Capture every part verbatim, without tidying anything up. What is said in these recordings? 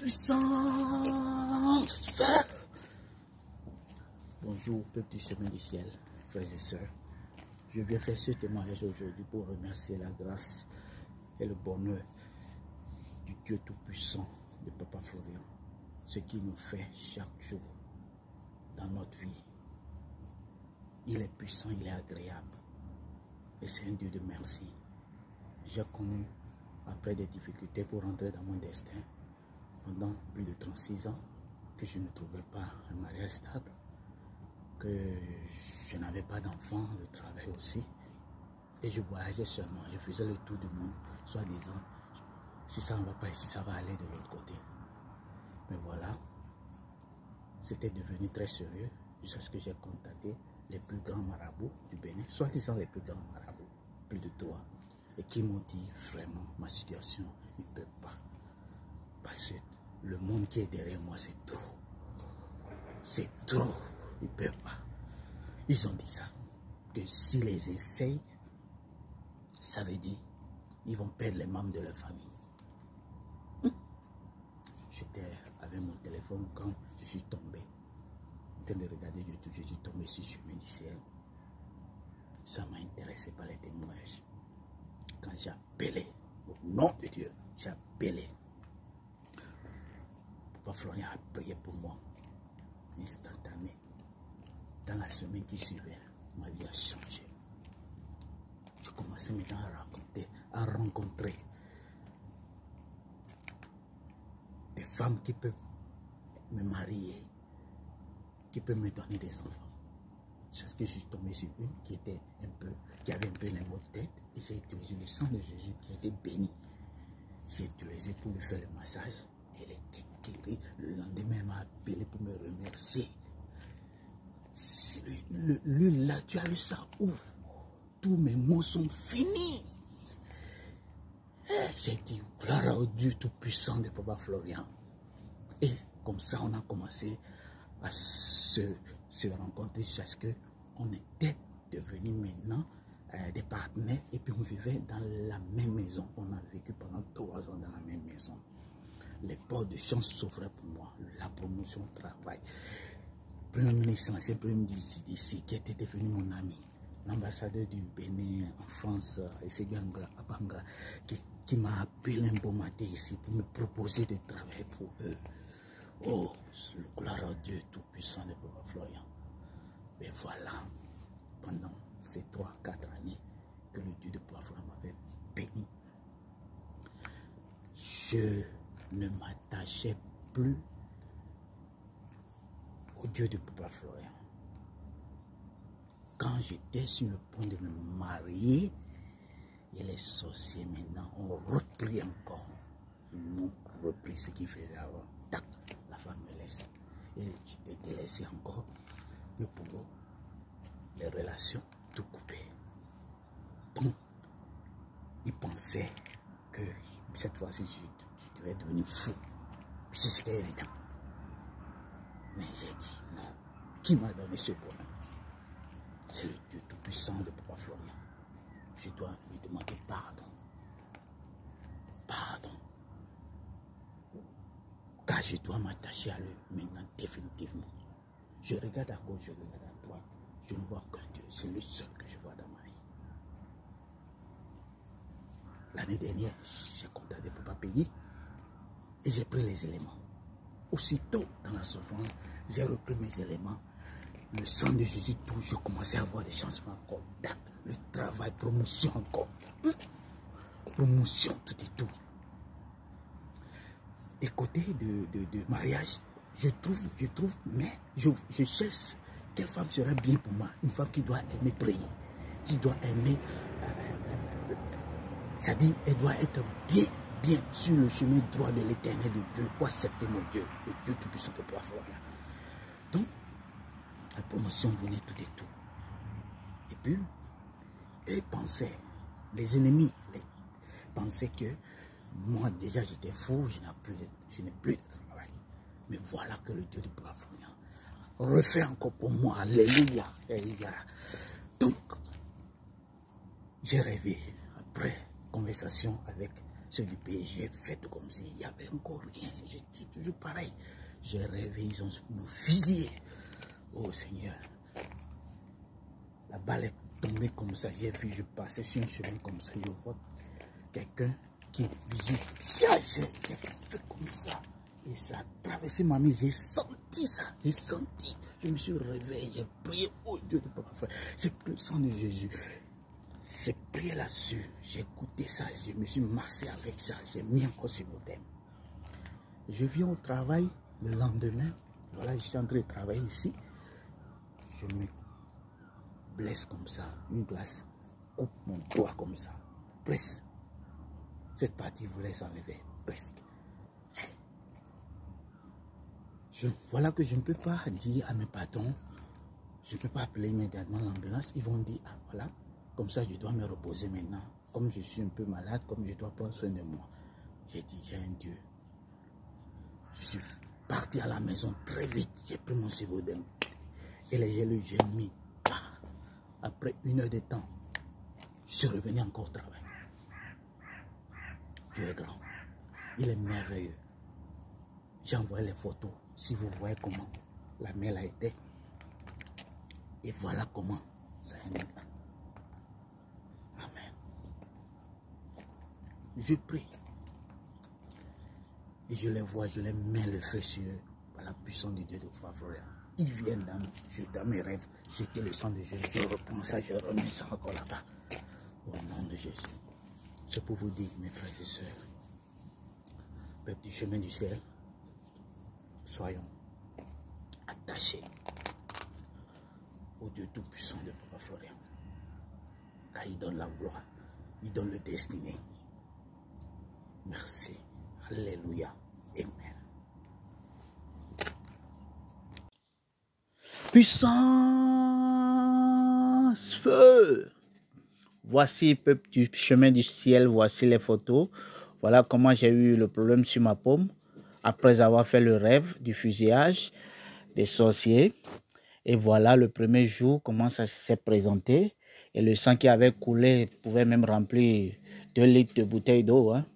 puissance. Bonjour, peuple du chemin du ciel, frères et sœurs. Je viens faire ce témoignage aujourd'hui pour remercier la grâce et le bonheur du Dieu Tout-Puissant de Papa Florient, ce qu'il nous fait chaque jour dans notre vie. Il est puissant, il est agréable. Et c'est un Dieu de merci. J'ai connu, après des difficultés pour rentrer dans mon destin, pendant plus de trente-six ans, que je ne trouvais pas un mariage stable, que je n'avais pas d'enfant, le travail aussi. Et je voyageais seulement, je faisais le tour du monde, soi-disant, si ça ne va pas ici, ça va aller de l'autre côté. Mais voilà, c'était devenu très sérieux, jusqu'à ce que j'ai contacté les plus grands marabouts du Bénin, soi-disant les plus grands marabouts, plus de trois, et qui m'ont dit vraiment, ma situation, il ne peut pas. Parce que le monde qui est derrière moi, c'est trop. C'est trop. Ils ne peuvent pas. Ils ont dit ça. Que s'ils les essayent, ça veut dire qu'ils vont perdre les membres de leur famille. J'étais avec mon téléphone quand je suis tombé. En train de regarder YouTube, je suis tombé sur le chemin du ciel. Ça m'a intéressé par les témoignages. Quand j'ai appelé, au nom de Dieu, j'ai appelé. Papa Florient a prié pour moi, instantané. Dans la semaine qui suivait, ma vie a changé. Je commençais maintenant à raconter, à rencontrer des femmes qui peuvent me marier, qui peuvent me donner des enfants. C'est ce que je suis tombé sur une qui était un peu, qui avait un peu les maux de tête, et j'ai utilisé le sang de Jésus qui a été béni. J'ai utilisé pour lui faire le massage. Elle était guérie. Le lendemain, elle m'a appelé pour me remercier. Lui là, tu as vu ça où? Tous mes mots sont finis. J'ai dit gloire au Dieu Tout-Puissant de Papa Florient. Et comme ça, on a commencé à se, se rencontrer jusqu'à ce qu'on était devenus maintenant euh, des partenaires. Et puis on vivait dans la même maison. On a vécu pendant trois ans dans la même maison. Les portes de chance s'ouvraient pour moi. La promotion au travail. Premier ministre, l'ancien premier ministre d'ici, qui était devenu mon ami, l'ambassadeur du Bénin en France, qui, qui m'a appelé un beau matin ici pour me proposer de travailler pour eux. Oh, le gloire à Dieu Tout-Puissant de Papa Florient. Mais voilà, pendant ces trois quatre années que le Dieu de Papa Florient m'avait béni, je ne m'attachais plus au Dieu de Papa Florient. Quand j'étais sur le point de me marier, et les sorciers maintenant ont repris encore. Ils m'ont repris ce qu'ils faisaient avant. Tac, la femme me laisse. Et j'étais délaissé encore. Le boulot, les relations, tout coupé. Donc, ils pensaient que cette fois-ci, je, je devais devenir fou. Si c'était évident. Mais j'ai dit non. Qui m'a donné ce problème? C'est le Dieu Tout-Puissant de Papa Florient. Je dois lui demander pardon. Pardon. Car je dois m'attacher à lui maintenant définitivement. Je regarde à gauche, je regarde à droite. Je ne vois qu'un Dieu. C'est le seul que je vois dans ma vie. L'année dernière, j'ai contacté Papa Pédi et j'ai pris les éléments. Aussitôt dans la souffrance, j'ai repris mes éléments. Le sang de Jésus, tout, je commençais à avoir des changements encore. Le travail, promotion encore. Promotion, tout et tout. Et côté de, de, de mariage, je trouve, je trouve, mais je, je cherche quelle femme serait bien pour moi. Une femme qui doit aimer prier, qui doit aimer. Euh, C'est-à-dire, elle doit être bien. Bien sur le chemin droit de l'éternel de Dieu pour accepter mon Dieu, le Dieu Tout-Puissant de Papa Florient. Donc, la promotion venait tout et tout. Et puis, ils pensaient, les ennemis, les, pensaient que moi déjà j'étais fou, je n'ai plus, plus de travail. Mais voilà que le Dieu de Papa Florient refait encore pour moi. Alléluia, alléluia. Donc, j'ai rêvé après conversation avec c'est du pays, j'ai fait comme s'il n'y avait encore rien. J'ai toujours pareil. J'ai rêvé, ils ont nous fusillé. Oh Seigneur. La balle est tombée comme ça. J'ai vu, je passais sur une chemin comme ça. Je vois quelqu'un qui visite. J'ai fait comme ça. Et ça a traversé ma main. J'ai senti ça. J'ai senti. Je me suis réveillé. J'ai prié au Dieu de Papa Florient. J'ai pris le sang de Jésus. J'ai prié là-dessus. J'ai écouté ça. Je me suis massé avec ça. J'ai mis encore sur mon thème. Je viens au travail le lendemain. Voilà, je suis en train de travailler ici. Je me blesse comme ça. Une glace coupe mon doigt comme ça. Presque. Cette partie voulait s'enlever. Presque. Je, voilà que je ne peux pas dire à mes patrons, je ne peux pas appeler immédiatement l'ambulance. Ils vont dire, ah voilà, comme ça je dois me reposer maintenant. Comme je suis un peu malade, comme je dois prendre soin de moi. J'ai dit, j'ai un Dieu. Je suis parti à la maison très vite. J'ai pris mon ciboden et les gélules, j'ai mis. Après une heure de temps, je suis revenu encore au travail. Dieu est grand. Il est merveilleux. J'ai envoyé les photos. Si vous voyez comment la mer a été. Et voilà comment ça a été. Amen. Je prie. Et je les vois, je les mets le feu sur eux. Par la puissance du Dieu de Papa Florient. Ils viennent dans, je, dans mes rêves. Jeter le sang de Jésus. Je reprends ça, je remets ça encore là-bas. Au nom de Jésus. C'est pour vous dire, mes frères et sœurs. Peuple du chemin du ciel. Soyons attachés au Dieu Tout-Puissant de Papa Florient. Car il donne la gloire, il donne le destiné. Merci. Alléluia. Amen. Puissance, feu. Voici, peuple du chemin du ciel, voici les photos. Voilà comment j'ai eu le problème sur ma paume. Après avoir fait le rêve du fusillage des sorciers. Et voilà le premier jour comment ça s'est présenté. Et le sang qui avait coulé pouvait même remplir deux litres de bouteilles d'eau. Hein.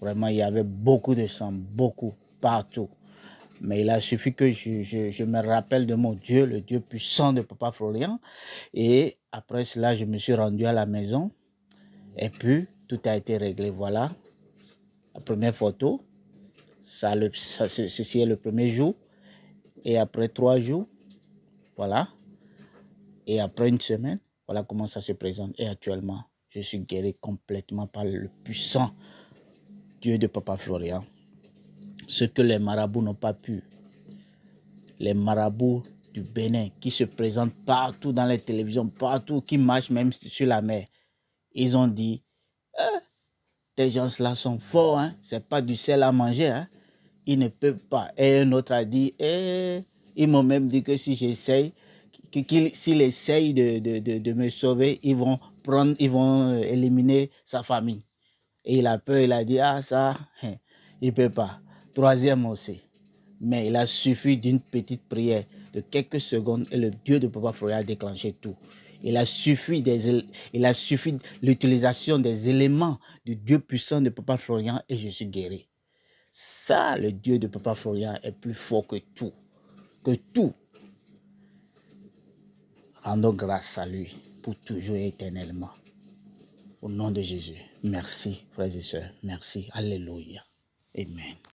Vraiment, il y avait beaucoup de sang, beaucoup, partout. Mais il a suffi que je, je, je me rappelle de mon Dieu, le Dieu puissant de Papa Florient. Et après cela, je me suis rendu à la maison. Et puis, tout a été réglé. Voilà la première photo. Ça, le, ça, ceci est le premier jour. Et après trois jours, voilà. Et après une semaine, voilà comment ça se présente. Et actuellement, je suis guéri complètement par le puissant Dieu de Papa Florient. Ce que les marabouts n'ont pas pu. Les marabouts du Bénin qui se présentent partout dans les télévisions, partout, qui marchent même sur la mer. Ils ont dit, eh, ces gens-là sont forts, hein? C'est pas du sel à manger. Hein? Ils ne peuvent pas. Et un autre a dit, eh, ils m'ont même dit que si j'essaye, qu'ils, s'ils essayent de, de, de, de me sauver, ils vont prendre, ils vont éliminer sa famille. Et il a peur, il a dit, ah ça, il ne peut pas. Troisième aussi. Mais il a suffi d'une petite prière de quelques secondes et le Dieu de Papa Florient a déclenché tout. Il a suffi des, il a suffi l'utilisation des éléments du Dieu puissant de Papa Florient et je suis guéri. Ça, le Dieu de Papa Florient est plus fort que tout. Que tout. Rendons grâce à lui pour toujours et éternellement. Au nom de Jésus. Merci, frères et sœurs. Merci. Alléluia. Amen.